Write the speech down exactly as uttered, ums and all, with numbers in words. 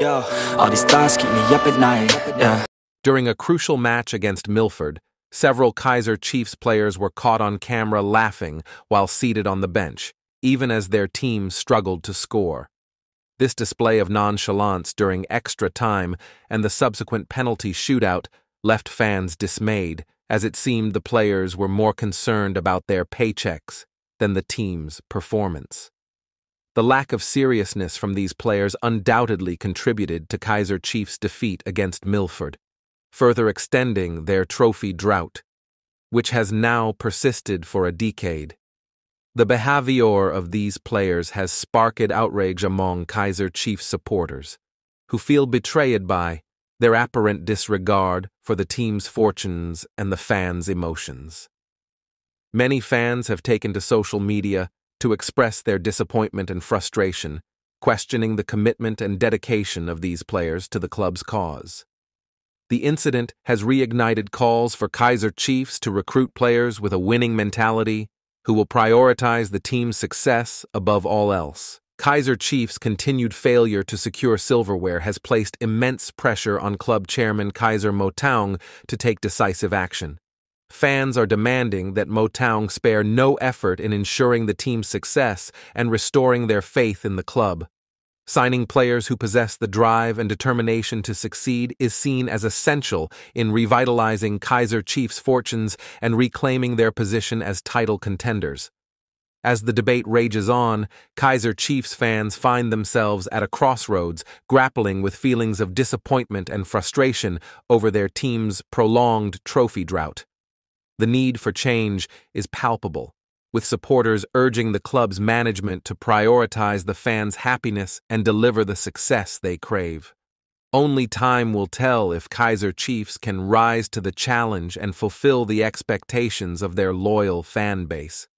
Yo, all these thoughts keep me up at night. Yeah. During a crucial match against Milford, several Kaiser Chiefs players were caught on camera laughing while seated on the bench, even as their team struggled to score. This display of nonchalance during extra time and the subsequent penalty shootout left fans dismayed, as it seemed the players were more concerned about their paychecks than the team's performance. The lack of seriousness from these players undoubtedly contributed to Kaiser Chiefs' defeat against Milford, further extending their trophy drought, which has now persisted for a decade. The behavior of these players has sparked outrage among Kaiser Chiefs supporters, who feel betrayed by their apparent disregard for the team's fortunes and the fans' emotions. Many fans have taken to social media to express their disappointment and frustration, questioning the commitment and dedication of these players to the club's cause. The incident has reignited calls for Kaiser Chiefs to recruit players with a winning mentality who will prioritize the team's success above all else. Kaiser Chiefs' continued failure to secure silverware has placed immense pressure on club chairman Kaiser Motaung to take decisive action. Fans are demanding that Motaung spare no effort in ensuring the team's success and restoring their faith in the club. Signing players who possess the drive and determination to succeed is seen as essential in revitalizing Kaiser Chiefs' fortunes and reclaiming their position as title contenders. As the debate rages on, Kaiser Chiefs fans find themselves at a crossroads, grappling with feelings of disappointment and frustration over their team's prolonged trophy drought. The need for change is palpable, with supporters urging the club's management to prioritize the fans' happiness and deliver the success they crave. Only time will tell if Kaiser Chiefs can rise to the challenge and fulfill the expectations of their loyal fan base.